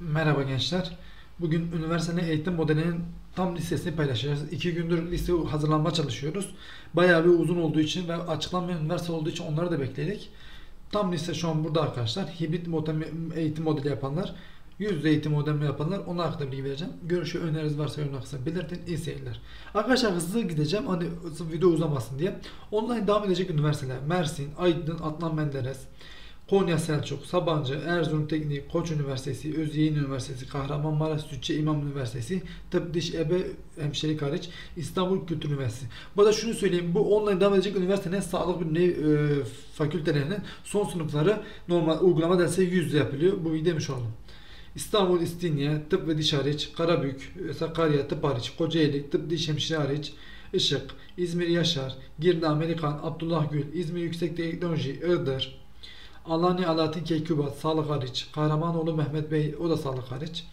Merhaba gençler. Bugün üniversite eğitim modelinin tam listesini paylaşacağız. 2 gündür liste hazırlanma çalışıyoruz. Bayağı bir uzun olduğu için ve açıklanmayan üniversite olduğu için onları da bekledik. Tam liste şu an burada arkadaşlar. Hibrit eğitim modeli yapanlar, yüzde eğitim modeli yapanlar, onun hakkında bilgi vereceğim. Görüşü, öneriniz varsa yorum kısmına belirtin. İyi seyirler. Arkadaşlar hızlı gideceğim, hani video uzamasın diye. Online devam edecek üniversiteler: Mersin, Aydın, Adnan Menderes, Konya Selçuk, Sabancı, Erzurum Teknik, Koç Üniversitesi, Özyeğin Üniversitesi, Kahramanmaraş Sütçü İmam Üniversitesi, Tıp, Diş, Ebe, Hemşirelik hariç, İstanbul Kültür Üniversitesi. Bu da şunu söyleyeyim, bu online devam edecek üniversitenin sağlık fakültelerinin son sınıfları normal uygulama dersi %100 yapılıyor. Bu iyi demiş olalım. İstanbul, İstinye, Tıp ve Diş hariç, Karabük, Sakarya, Tıp hariç, Kocaeli, Tıp, Diş, Hemşire hariç, Işık, İzmir Yaşar, Girda, Amerikan, Abdullah Gül, İzmir Yüksek Teknoloji, Iğdır, Alani Alatin Keykubat, Sağlık Haliç, Kahramanoğlu Mehmet Bey, o da Sağlık Haliç,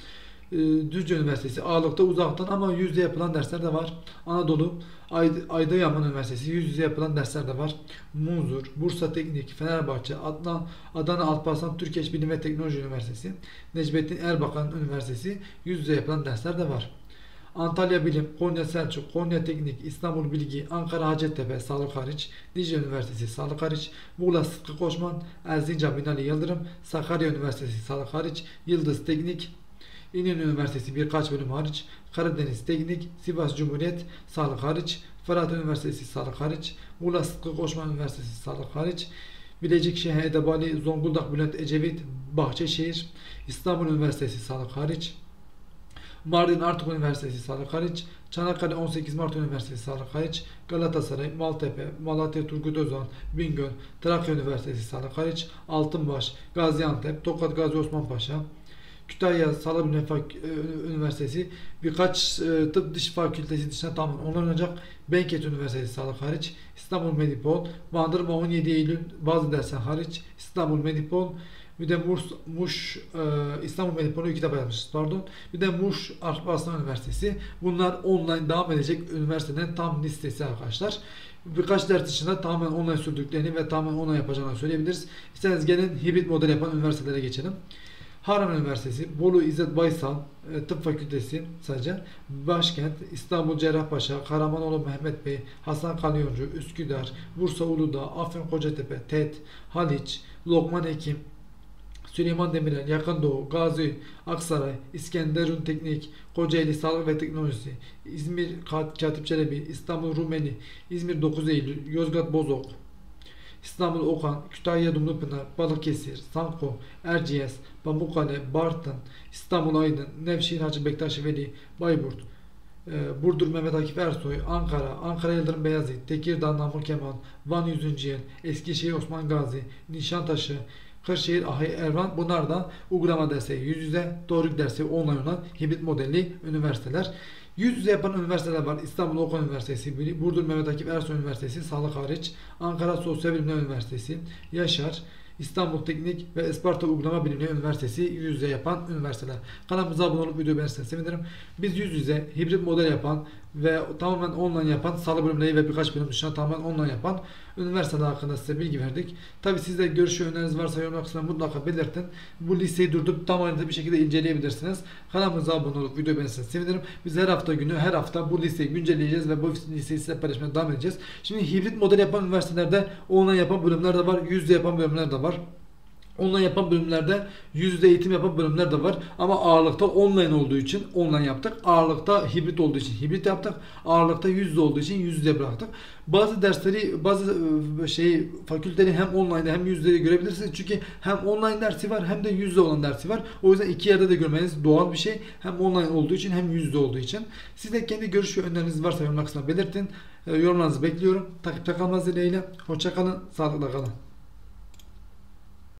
Düzce Üniversitesi, ağırlıkta uzaktan ama yüzde yapılan dersler de var. Anadolu, Ay Aydayaman Üniversitesi, yüz yüze yapılan dersler de var. Muzur, Bursa Teknik, Fenerbahçe, Adana Alparsan, Türkiye Bilim ve Teknoloji Üniversitesi, Necmettin Erbakan Üniversitesi, yüz yüze yapılan dersler de var. Antalya Bilim, Konya Selçuk, Konya Teknik, İstanbul Bilgi, Ankara Hacettepe, Sağlık hariç, Düzce Üniversitesi, Sağlık hariç, Muğla Sıtkı Koşman, Erzincan Binali Yıldırım, Sakarya Üniversitesi, Sağlık hariç, Yıldız Teknik, İnönü Üniversitesi birkaç bölüm hariç, Karadeniz Teknik, Sivas Cumhuriyet, Sağlık hariç, Fırat Üniversitesi, Sağlık hariç, Muğla Sıtkı Koşman Üniversitesi, Sağlık hariç, Bilecik, Şeyh Edebali, Zonguldak Bülent Ecevit, Bahçeşehir, İstanbul Üniversitesi, Sağlık hariç, Mardin Artuk Üniversitesi, Sağlık hariç, Çanakkale 18 Mart Üniversitesi, Sağlık hariç, Galatasaray, Maltepe, Malatya Turgut Özal, Bingöl, Trakya Üniversitesi, Sağlık hariç, Altınbaş, Gaziantep, Tokat Gazi Osman Paşa, Kütahya Sağlık Üniversitesi, birkaç tıp diş fakültesi dışında tamamen onlanacak. Benket Üniversitesi, Sağlık hariç, İstanbul Medipol, Bandırma 17 Eylül bazı dersler hariç, İstanbul Medipol, bir de İstanbul Medipol'u 2 defa yapmışız, pardon. Bir de Muş Alparslan Üniversitesi. Bunlar online devam edecek üniversitenin tam listesi arkadaşlar. Birkaç ders içinde tamamen online sürdüklerini ve tamamen online yapacağını söyleyebiliriz. İsterseniz gelin hibrit model yapan üniversitelere geçelim. Harman Üniversitesi, Bolu İzzet Baysal Tıp Fakültesi sadece, Başkent, İstanbul Cerrahpaşa, Kahramanoğlu Mehmet Bey, Hasan Kalyoncu, Üsküdar, Bursa Uludağ, Afyon Kocatepe, TET, Haliç, Lokman Hekim, Süleyman Demirel, Yakın Doğu, Gazi, Aksaray, İskenderun Teknik, Kocaeli Sağlık ve Teknolojisi, İzmir Katip Çelebi, İstanbul Rumeli, İzmir 9 Eylül, Yozgat Bozok, İstanbul Okan, Kütahya Dumlupınar, Balıkesir, Sanko, Erciyes, Pamukkale, Bartın, İstanbul Aydın, Nevşehir Hacı Bektaş Veli, Bayburt, Burdur Mehmet Akif Ersoy, Ankara, Ankara Yıldırım Beyazıt, Tekirdağ Namık Kemal, Van 100. Yıl, Eskişehir Osman Gazi, Nişantaşı, Kırşehir Ahay Ervan. Bunlar da uygulama dersi yüz yüze, teorik dersi online olan hibrit modelli üniversiteler. Yüz yüze yapan üniversiteler var: İstanbul Okan Üniversitesi, Burdur Mehmet Akif Ersoy Üniversitesi, Sağlık hariç, Ankara Sosyal Bilimler Üniversitesi, Yaşar, İstanbul Teknik ve Isparta Uygulama Bilimleri Üniversitesi yüz yüze yapan üniversiteler. Kanalımıza abone olup videoyu beğenirseniz sevinirim. Biz yüz yüze, hibrit model yapan ve tamamen online yapan, sağlık bölümleri ve birkaç bölüm dışında tamamen online yapan üniversiteler hakkında size bilgi verdik. Tabi sizde görüşü, öneriniz varsa yorum kısmına mutlaka belirtin. Bu listeyi durdurup tam ayrıntılı bir şekilde inceleyebilirsiniz. Kanalımıza abone olup videoyu beğenirseniz sevinirim. Biz her hafta günü, her hafta bu listeyi güncelleyeceğiz ve bu listeyi size paylaşmaya devam edeceğiz. Şimdi hibrit model yapan üniversitelerde online yapan bölümler de var, yüz yüze yapan bölümler de var. Online yapan bölümlerde yüzde eğitim yapan bölümler de var ama ağırlıkta online olduğu için online yaptık, ağırlıkta hibrit olduğu için hibrit yaptık, ağırlıkta yüzde olduğu için yüzde bıraktık. Bazı dersleri, bazı fakülteleri hem online'da hem yüzde görebilirsiniz çünkü hem online dersi var hem de yüzde olan dersi var. O yüzden iki yerde de görmeniz doğal bir şey, hem online olduğu için hem yüzde olduğu için. Siz de kendi görüş ve öneriniz varsa yorumlar kısmına belirtin. Yorumlarınızı bekliyorum. Takipte kalmanız dileğiyle. Hoşça kalın, sağlıkla kalın.